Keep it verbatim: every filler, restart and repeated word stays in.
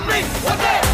Amri, one day.